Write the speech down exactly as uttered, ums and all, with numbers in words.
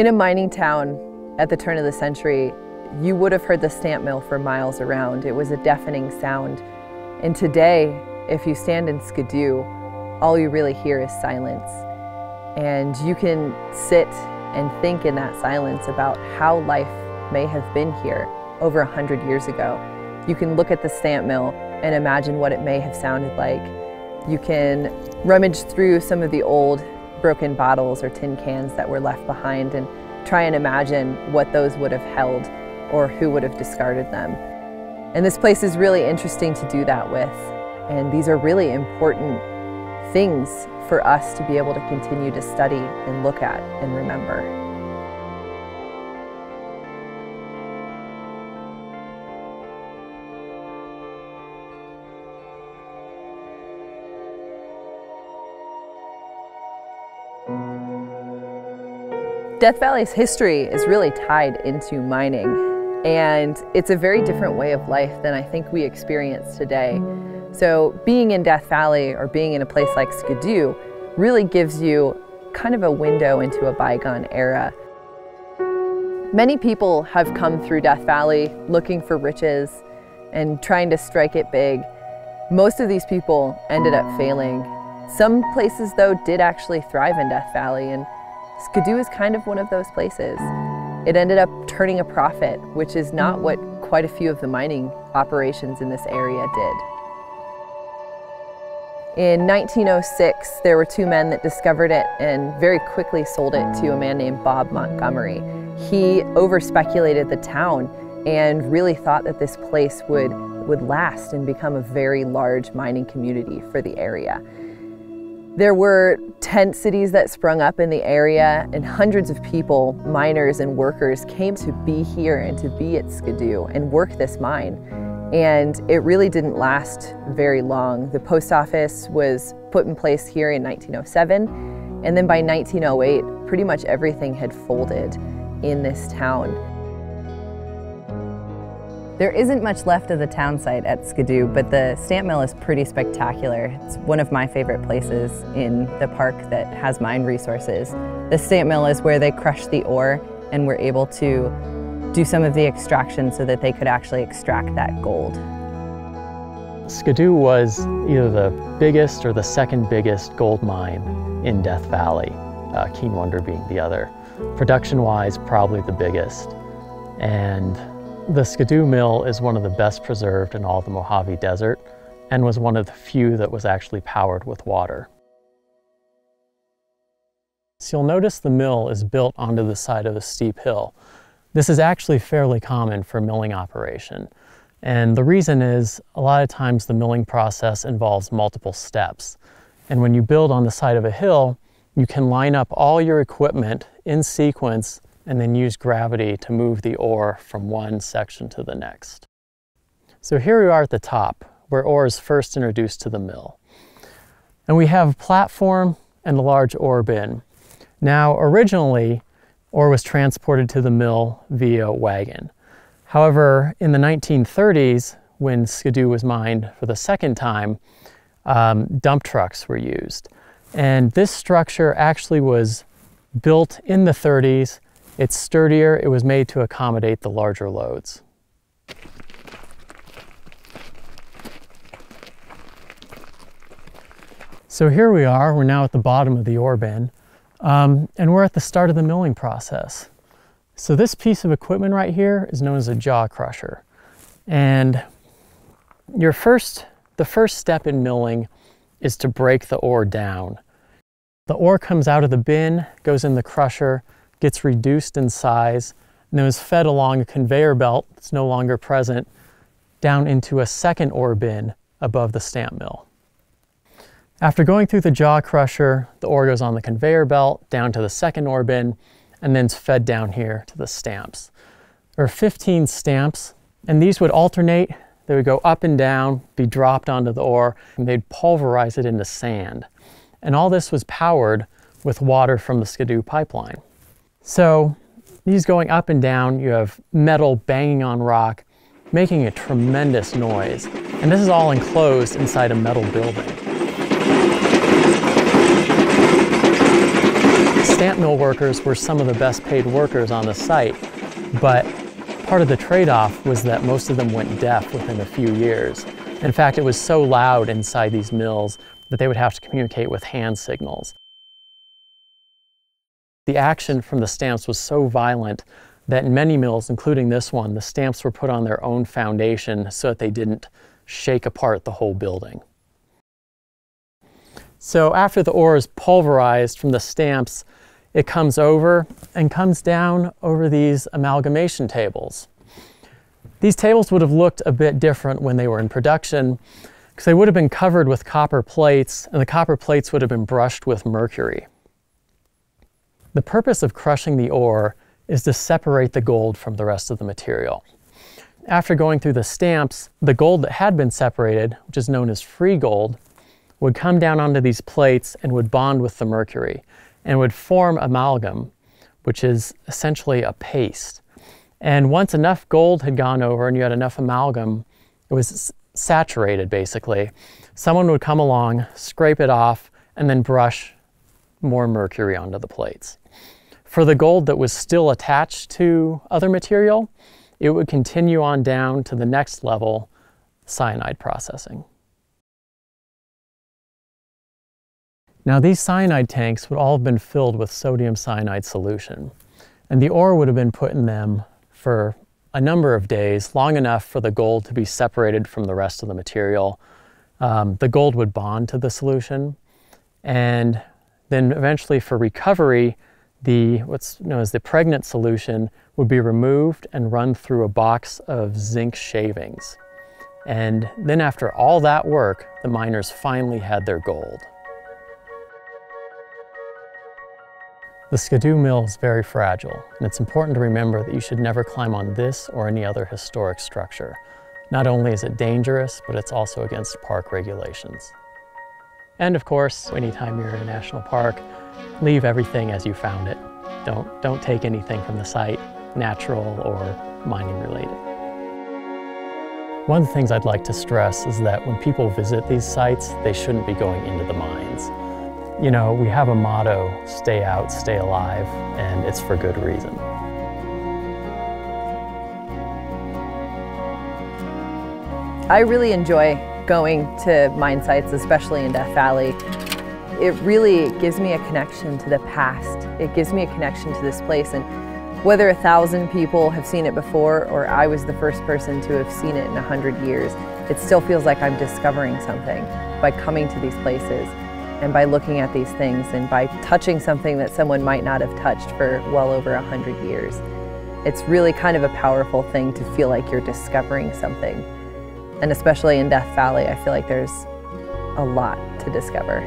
In a mining town at the turn of the century, you would have heard the stamp mill for miles around. It was a deafening sound. And today, if you stand in Skidoo, all you really hear is silence. And you can sit and think in that silence about how life may have been here over a hundred years ago. You can look at the stamp mill and imagine what it may have sounded like. You can rummage through some of the old broken bottles or tin cans that were left behind and try and imagine what those would have held or who would have discarded them. And this place is really interesting to do that with. And these are really important things for us to be able to continue to study and look at and remember. Death Valley's history is really tied into mining, and it's a very different way of life than I think we experience today. So being in Death Valley or being in a place like Skidoo really gives you kind of a window into a bygone era. Many people have come through Death Valley looking for riches and trying to strike it big. Most of these people ended up failing. Some places, though, did actually thrive in Death Valley, and Skidoo is kind of one of those places. It ended up turning a profit, which is not what quite a few of the mining operations in this area did. In nineteen oh six, there were two men that discovered it and very quickly sold it to a man named Bob Montgomery. He overspeculated the town and really thought that this place would, would last and become a very large mining community for the area. There were tent cities that sprung up in the area, and hundreds of people, miners and workers, came to be here and to be at Skidoo and work this mine. And it really didn't last very long. The post office was put in place here in nineteen oh seven, and then by nineteen oh eight, pretty much everything had folded in this town. There isn't much left of the town site at Skidoo, but the stamp mill is pretty spectacular. It's one of my favorite places in the park that has mine resources. The stamp mill is where they crush the ore and were able to do some of the extraction so that they could actually extract that gold. Skidoo was either the biggest or the second biggest gold mine in Death Valley, uh, Keane Wonder being the other. Production-wise, probably the biggest. And the Skidoo Mill is one of the best preserved in all the Mojave Desert and was one of the few that was actually powered with water. So you'll notice the mill is built onto the side of a steep hill. This is actually fairly common for milling operation. And the reason is a lot of times the milling process involves multiple steps. And when you build on the side of a hill, you can line up all your equipment in sequence and then use gravity to move the ore from one section to the next. So here we are at the top, where ore is first introduced to the mill. And we have a platform and a large ore bin. Now, originally, ore was transported to the mill via wagon. However, in the nineteen thirties, when Skidoo was mined for the second time, um, dump trucks were used. And this structure actually was built in the thirties. It's sturdier, it was made to accommodate the larger loads. So here we are, we're now at the bottom of the ore bin, um, and we're at the start of the milling process. So this piece of equipment right here is known as a jaw crusher. And your first, the first step in milling is to break the ore down. The ore comes out of the bin, goes in the crusher, gets reduced in size, and then is fed along a conveyor belt that's no longer present down into a second ore bin above the stamp mill. After going through the jaw crusher, the ore goes on the conveyor belt down to the second ore bin, and then is fed down here to the stamps. There are fifteen stamps, and these would alternate. They would go up and down, be dropped onto the ore, and they'd pulverize it into sand. And all this was powered with water from the Skidoo pipeline. So these going up and down, you have metal banging on rock, making a tremendous noise. And this is all enclosed inside a metal building. Stamp mill workers were some of the best paid workers on the site, but part of the trade-off was that most of them went deaf within a few years. In fact, it was so loud inside these mills that they would have to communicate with hand signals. The action from the stamps was so violent that in many mills, including this one, the stamps were put on their own foundation so that they didn't shake apart the whole building. So after the ore is pulverized from the stamps, it comes over and comes down over these amalgamation tables. These tables would have looked a bit different when they were in production, because they would have been covered with copper plates, and the copper plates would have been brushed with mercury. The purpose of crushing the ore is to separate the gold from the rest of the material. After going through the stamps, the gold that had been separated, which is known as free gold, would come down onto these plates and would bond with the mercury, and would form amalgam, which is essentially a paste. And once enough gold had gone over and you had enough amalgam, it was saturated basically. Someone would come along, scrape it off, and then brush more mercury onto the plates. For the gold that was still attached to other material, it would continue on down to the next level, cyanide processing. Now these cyanide tanks would all have been filled with sodium cyanide solution, and the ore would have been put in them for a number of days, long enough for the gold to be separated from the rest of the material. Um, the gold would bond to the solution, and then eventually for recovery, the what's known as the pregnant solution would be removed and run through a box of zinc shavings. And then after all that work, the miners finally had their gold. The Skidoo Mill is very fragile, and it's important to remember that you should never climb on this or any other historic structure. Not only is it dangerous, but it's also against park regulations. And of course, anytime you're in a national park, leave everything as you found it. Don't, don't take anything from the site, natural or mining related. One of the things I'd like to stress is that when people visit these sites, they shouldn't be going into the mines. You know, we have a motto, stay out, stay alive, and it's for good reason. I really enjoy going to mine sites, especially in Death Valley. It really gives me a connection to the past. It gives me a connection to this place, and whether a thousand people have seen it before or I was the first person to have seen it in a hundred years, it still feels like I'm discovering something by coming to these places, and by looking at these things, and by touching something that someone might not have touched for well over a hundred years. It's really kind of a powerful thing to feel like you're discovering something. And especially in Death Valley, I feel like there's a lot to discover.